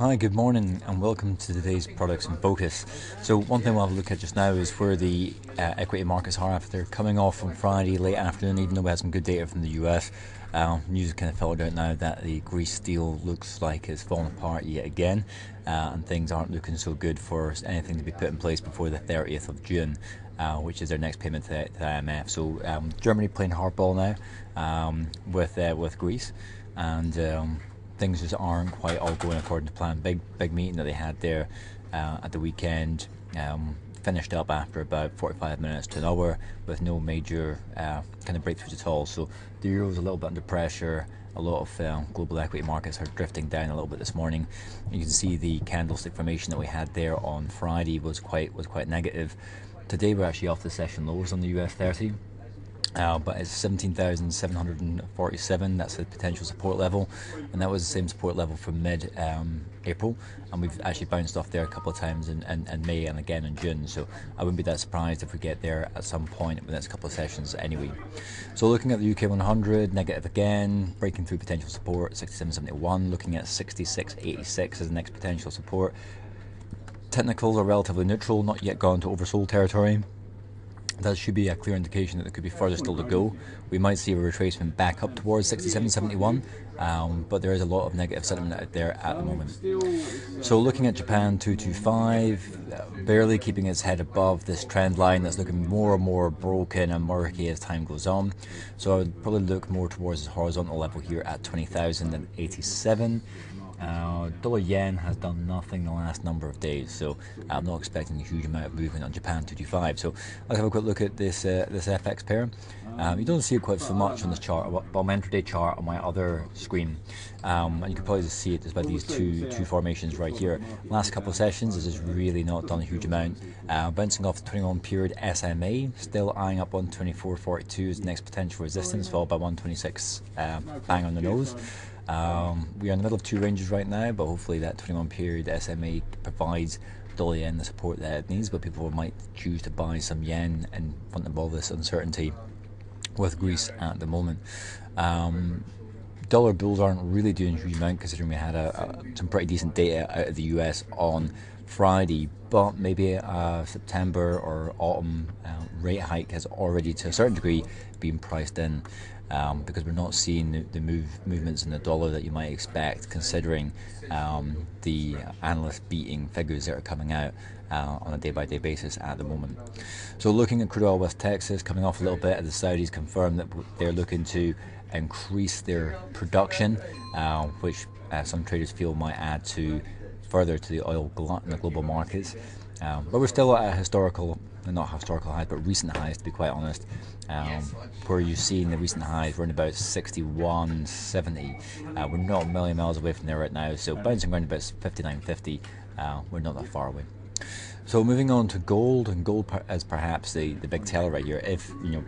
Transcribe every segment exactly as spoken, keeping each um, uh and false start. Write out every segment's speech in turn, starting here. Hi, good morning and welcome to today's products and focus. So one thing we'll have a look at just now is where the uh, equity markets are after they're coming off on Friday late afternoon, even though we had some good data from the U S. Uh, news kind of filtered out now that the Greece deal looks like it's fallen apart yet again, uh, and things aren't looking so good for anything to be put in place before the thirtieth of June. Uh, which is their next payment to the, to the I M F. So um, Germany playing hardball now um, with uh, with Greece, and um, things just aren't quite all going according to plan. Big big meeting that they had there uh, at the weekend um, finished up after about forty-five minutes to an hour with no major uh, kind of breakthroughs at all. So the euro's a little bit under pressure. A lot of uh, global equity markets are drifting down a little bit this morning. You can see the candlestick formation that we had there on Friday was quite was quite negative. Today we're actually off the session lows on the U S thirty, uh, but it's seventeen thousand seven hundred forty-seven, that's the potential support level, and that was the same support level from mid-April, um, and we've actually bounced off there a couple of times in, in, in May and again in June, so I wouldn't be that surprised if we get there at some point in the next couple of sessions anyway. So looking at the U K one hundred, negative again, breaking through potential support, sixty-seven seventy-one, looking at sixty-six eighty-six as the next potential support. Technicals are relatively neutral, not yet gone to oversold territory. That should be a clear indication that there could be further still to go. We might see a retracement back up towards sixty-seven seventy-one, um, but there is a lot of negative sentiment out there at the moment. So looking at Japan two twenty-five, uh, barely keeping its head above this trend line that's looking more and more broken and murky as time goes on. So I would probably look more towards the horizontal level here at twenty thousand eighty-seven. Uh, dollar yen has done nothing the last number of days, so I'm not expecting a huge amount of movement on Japan two twenty-five. So let's have a quick look at this uh, this F X pair. Um, you don't see it quite so much on this chart, but on my intraday chart on my other screen, um, and you can probably just see it just by these two two formations right here. Last couple of sessions, this has really not done a huge amount. Uh, bouncing off the twenty-one period S M A, still eyeing up on twenty-four forty-two as the next potential resistance, followed by one twenty-six uh, bang on the nose. Um, we are in the middle of two ranges right now, but hopefully that twenty-one period S M A provides dollar yen the support that it needs, but people might choose to buy some yen in front of all this uncertainty with Greece at the moment. Um, dollar bulls aren't really doing a huge amount considering we had a, a, some pretty decent data out of the U S on Friday, but maybe a September or autumn uh, rate hike has already to a certain degree been priced in. Um, because we're not seeing the, the move movements in the dollar that you might expect, considering um, the analyst beating figures that are coming out uh, on a day-by-day basis at the moment. So looking at crude oil West Texas, coming off a little bit, as the Saudis confirmed that they're looking to increase their production, uh, which uh, some traders feel might add to further to the oil glut in the global markets. Um, but we're still at a historical, not historical highs, but recent highs, to be quite honest, um, where you've seen the recent highs around about sixty-one seventy. Uh, we're not a million miles away from there right now, so bouncing around about fifty-nine fifty, uh, we're not that far away. So moving on to gold, and gold per as perhaps the, the big teller right here. If, you know,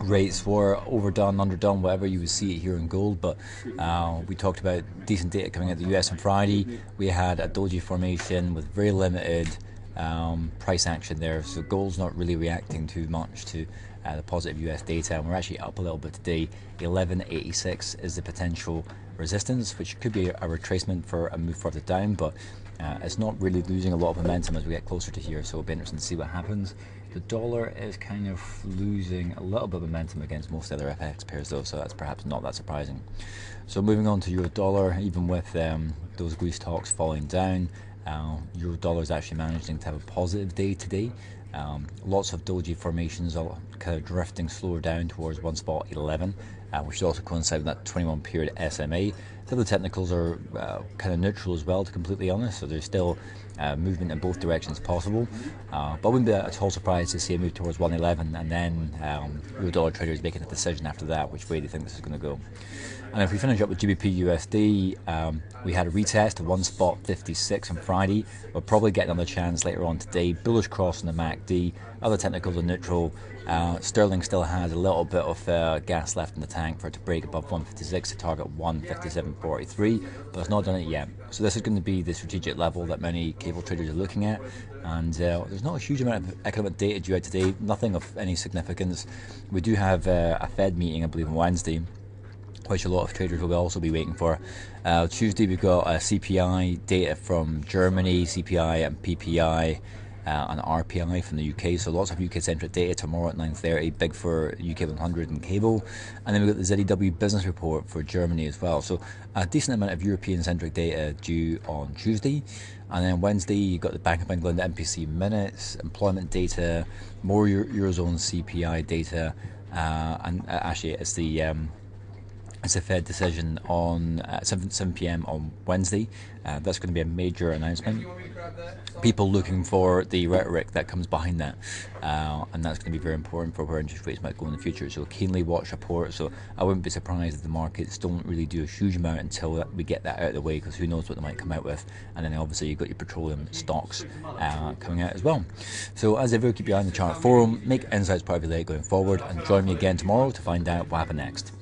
rates were overdone, underdone, whatever, you would see it here in gold, but uh, we talked about decent data coming out of the U S on Friday. We had a doji formation with very limited um, price action there, so gold's not really reacting too much to uh, the positive U S data, and we're actually up a little bit today. eleven eighty-six is the potential resistance, which could be a retracement for a move further down, but uh, it's not really losing a lot of momentum as we get closer to here, so it'll be interesting to see what happens. The dollar is kind of losing a little bit of momentum against most other F X pairs though, so that's perhaps not that surprising. So moving on to euro dollar, even with um, those Greece talks falling down, uh, euro dollar is actually managing to have a positive day today. Um, lots of doji formations are kind of drifting slower down towards one spot eleven, uh, which should also coincide with that twenty-one period S M A. The other technicals are uh, kind of neutral as well, to completely honest, so there's still uh, movement in both directions possible, uh, but I wouldn't be at all surprised to see a move towards one eleven, and then um, euro dollar traders making a decision after that which way they think this is going to go. And if we finish up with G B P U S D, um, we had a retest of one spot fifty-six on Friday. We'll probably get another chance later on today. Bullish cross on the M A C D, other technicals are neutral. Uh, sterling still has a little bit of uh, gas left in the tank for it to break above one fifty-six to target one fifty-seven forty-three, but it's not done it yet. So this is going to be the strategic level that many cable traders are looking at, and uh, there's not a huge amount of economic data due out today, nothing of any significance. We do have uh, a Fed meeting, I believe, on Wednesday, which a lot of traders will also be waiting for. Uh, Tuesday we've got uh, C P I data from Germany, C P I and P P I. Uh, and R P I from the U K, so lots of U K-centric data tomorrow at nine thirty, big for U K one hundred and cable. And then we've got the Z E W business report for Germany as well, so a decent amount of European-centric data due on Tuesday. And then Wednesday, you've got the Bank of England M P C minutes, employment data, more Eurozone C P I data, uh, and uh, actually it's the... Um, It's a Fed decision on uh, seven p m on Wednesday. Uh, that's going to be a major announcement. People looking for the rhetoric that comes behind that. Uh, and that's going to be very important for where interest rates might go in the future. So keenly watch reports. So I wouldn't be surprised if the markets don't really do a huge amount until we get that out of the way, because who knows what they might come out with. And then obviously you've got your petroleum stocks uh, coming out as well. So as ever, keep your eye on the chart forum. Make insights part of your day going forward. And join me again tomorrow to find out what happened next.